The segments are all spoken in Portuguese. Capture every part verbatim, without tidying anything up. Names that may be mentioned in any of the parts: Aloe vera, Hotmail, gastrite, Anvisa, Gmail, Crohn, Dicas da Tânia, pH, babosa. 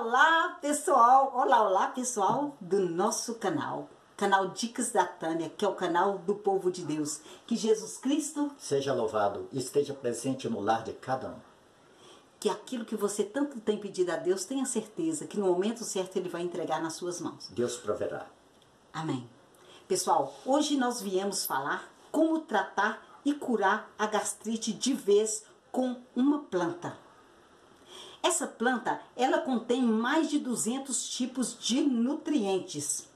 olá pessoal, olá, olá pessoal do nosso canal, canal Dicas da Tânia, que é o canal do povo de Deus. Que Jesus Cristo seja louvado e esteja presente no lar de cada um. Que aquilo que você tanto tem pedido a Deus, tenha certeza que no momento certo Ele vai entregar nas suas mãos. Deus proverá. Amém. Pessoal, hoje nós viemos falar como tratar e curar a gastrite de vez com uma planta. Essa planta, ela contém mais de duzentos tipos de nutrientes.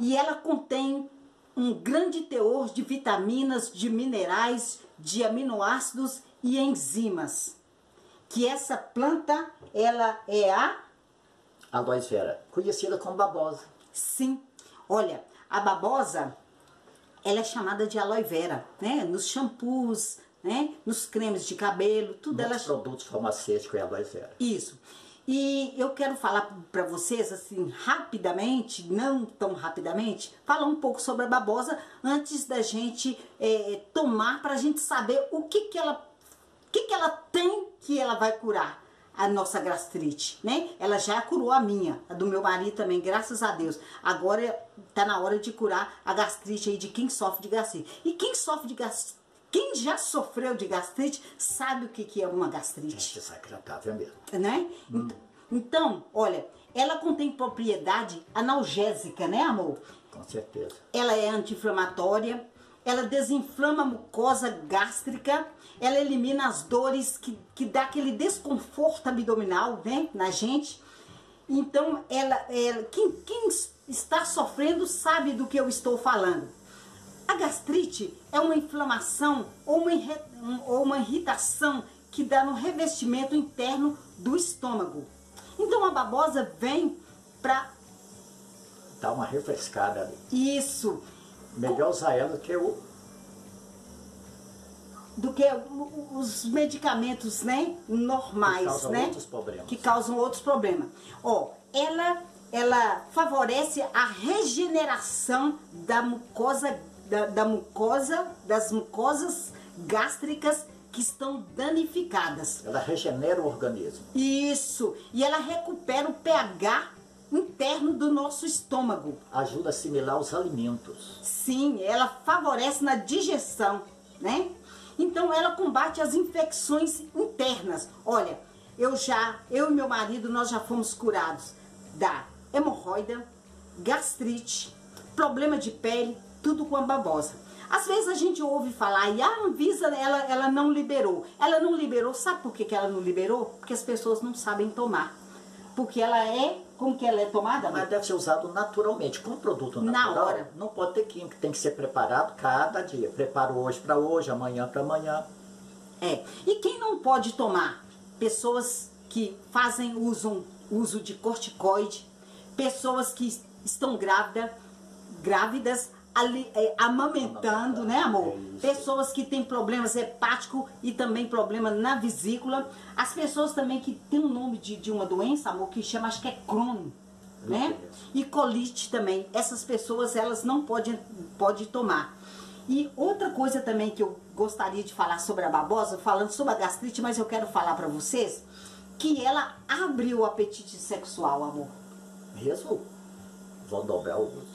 E ela contém um grande teor de vitaminas, de minerais, de aminoácidos e enzimas. Que essa planta, ela é a... Aloe vera, conhecida como babosa. Sim. Olha, a babosa, ela é chamada de aloe vera, né? Nos shampoos, né? Nos cremes de cabelo, tudo ela... Nos produtos farmacêuticos é aloe vera. Isso. E eu quero falar para vocês, assim, rapidamente, não tão rapidamente, falar um pouco sobre a babosa antes da gente é, tomar, para a gente saber o que que ela, o que que ela tem que ela vai curar a nossa gastrite, né? Ela já curou a minha, a do meu marido também, graças a Deus. Agora tá na hora de curar a gastrite aí de quem sofre de gastrite. E quem sofre de gastrite, quem já sofreu de gastrite, sabe o que que é uma gastrite. É desagradável mesmo. Né? Hum. Então, olha, ela contém propriedade analgésica, né, amor? Com certeza. Ela é anti-inflamatória, ela desinflama a mucosa gástrica, ela elimina as dores que, que dá aquele desconforto abdominal, né, na gente. Então, ela, ela quem, quem está sofrendo sabe do que eu estou falando. A gastrite é uma inflamação ou uma, ou uma irritação que dá no revestimento interno do estômago. Então, a babosa vem para... Dá uma refrescada ali. Isso. Melhor usar ela do que o... Do que os medicamentos, né? Normais, né? Que causam, né? Outros problemas. Que causam outros problemas. Ó, ela, ela favorece a regeneração da mucosa, da, da mucosa, das mucosas gástricas que estão danificadas. Ela regenera o organismo. Isso. E ela recupera o pH interno do nosso estômago. Ajuda a assimilar os alimentos. Sim, ela favorece na digestão, né? Então ela combate as infecções internas. Olha, eu já, eu e meu marido, nós já fomos curados da hemorroida, gastrite, problema de pele, tudo com a babosa. Às vezes a gente ouve falar, e a Anvisa, ela, ela não liberou. Ela não liberou, sabe por que que ela não liberou? Porque as pessoas não sabem tomar. Porque ela é... Como que ela é tomada? Mas deve ser usado naturalmente, com produto natural. Na hora. Não pode ter química, tem que ser preparado cada dia. Preparo hoje para hoje, amanhã para amanhã. É. E quem não pode tomar? Pessoas que fazem uso, uso de corticoide, pessoas que estão grávida, grávidas, ali, é, amamentando, amamentando, né, amor? É pessoas que têm problemas hepáticos e também problema na vesícula. As pessoas também que têm um nome de, de uma doença, amor, que chama, acho que é Crohn, né? E colite também. Essas pessoas, elas não podem, podem tomar. E outra coisa também que eu gostaria de falar sobre a babosa, falando sobre a gastrite, mas eu quero falar pra vocês, que ela abre o apetite sexual, amor. Mesmo? Vão dobrar o gosto.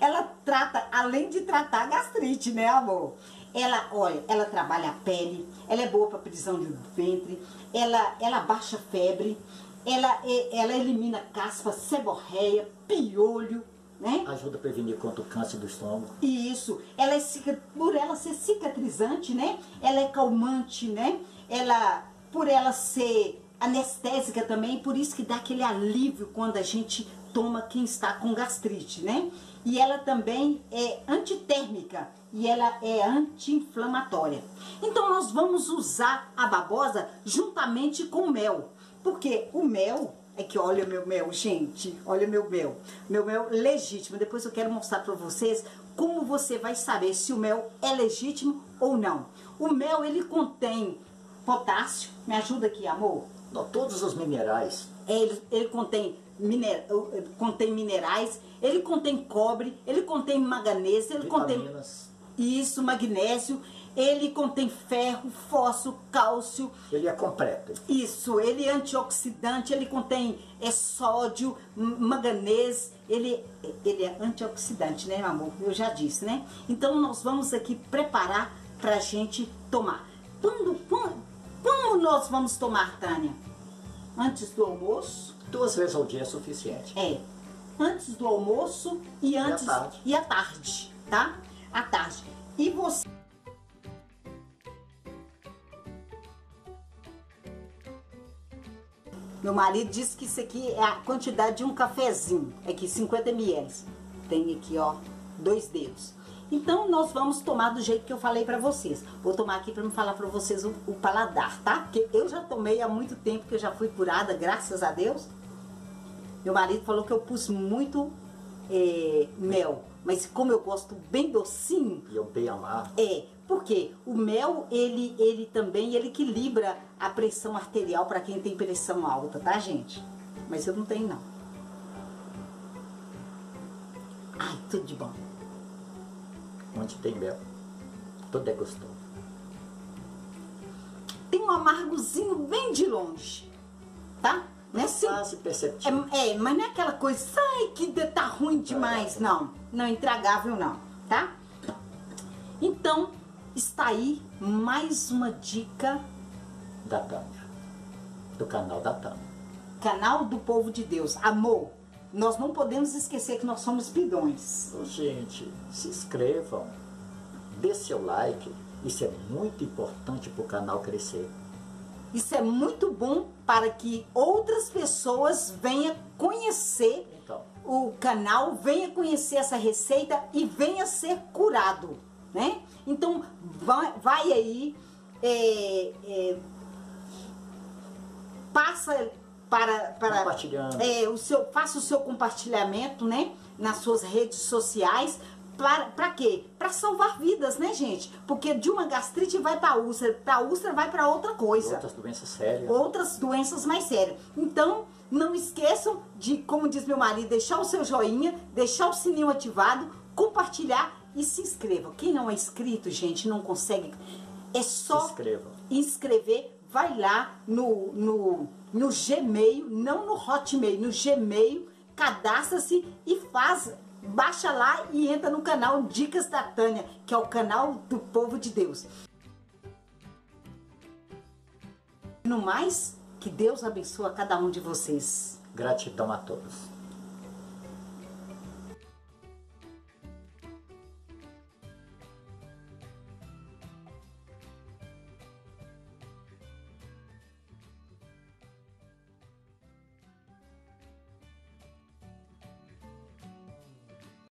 Ela trata, além de tratar a gastrite, né, amor? Ela, olha, ela trabalha a pele, ela é boa para prisão do ventre, ela, ela baixa febre, ela, ela elimina caspa, seborreia, piolho, né? Ajuda a prevenir contra o câncer do estômago. Isso. Ela é, por ela ser cicatrizante, né? Ela é calmante, né? Ela, por ela ser anestésica também, por isso que dá aquele alívio quando a gente toma, quem está com gastrite, né? E ela também é antitérmica e ela é anti-inflamatória. Então nós vamos usar a babosa juntamente com o mel, porque o mel, é que olha meu mel, gente, olha meu mel, meu mel legítimo. Depois eu quero mostrar para vocês como você vai saber se o mel é legítimo ou não. O mel, ele contém potássio, me ajuda aqui, amor. Não, todos os minerais. Ele, ele contém Miner, contém minerais, ele contém cobre, ele contém manganês, ele contém isso, magnésio, Ele contém ferro, fósforo, cálcio. Ele é completo. Isso, ele é antioxidante, ele contém é, sódio, manganês, ele, ele é antioxidante, né, amor? Eu já disse, né? Então nós vamos aqui preparar pra gente tomar. Quando, quando, quando nós vamos tomar, Tânia? Antes do almoço? Duas vezes ao dia é suficiente. É, antes do almoço e antes... E à tarde. E à tarde, tá? À tarde. E você... Meu marido disse que isso aqui é a quantidade de um cafezinho, aqui cinquenta mililitros. Tem aqui, ó, dois dedos. Então nós vamos tomar do jeito que eu falei pra vocês. Vou tomar aqui pra não falar pra vocês o, o paladar, tá? Porque eu já tomei há muito tempo, que eu já fui curada, graças a Deus. Meu marido falou que eu pus muito é, mel, mas como eu gosto bem docinho... E eu bem amargo. É. Porque o mel, ele, ele também, ele equilibra a pressão arterial para quem tem pressão alta, tá, gente? Mas eu não tenho, não. Ai, tudo de bom. Onde tem mel, tudo é gostoso. Tem um amargozinho bem de longe, tá? Não é assim? Quase perceptível. É, é, mas não é aquela coisa, ai, que tá ruim demais, não. Não é intragável, não, tá? Então... Está aí mais uma dica da Tânia, do canal da Tânia. Canal do Povo de Deus. Amor, nós não podemos esquecer que nós somos bidões. Gente, se inscrevam, dê seu like, isso é muito importante para o canal crescer. Isso é muito bom para que outras pessoas venham conhecer então. O canal, venha conhecer essa receita e venha ser curado. Né? Então vai, vai aí, é, é, passa para, para é, o seu, faça o seu compartilhamento, né? Nas suas redes sociais, para, para quê? Para salvar vidas, né, gente? Porque de uma gastrite vai para a úlcera, para a úlcera vai para outra coisa. Outras doenças sérias. Outras doenças mais sérias. Então não esqueçam de, como diz meu marido, deixar o seu joinha, deixar o sininho ativado, compartilhar. E se inscreva. Quem não é inscrito, gente, não consegue. É só inscreva. Inscrever. Vai lá no, no, no Gmail, não no Hotmail, no Gmail, cadastra-se e faz. Baixa lá e entra no canal Dicas da Tânia, que é o canal do Povo de Deus. No mais, que Deus abençoe a cada um de vocês. Gratidão a todos.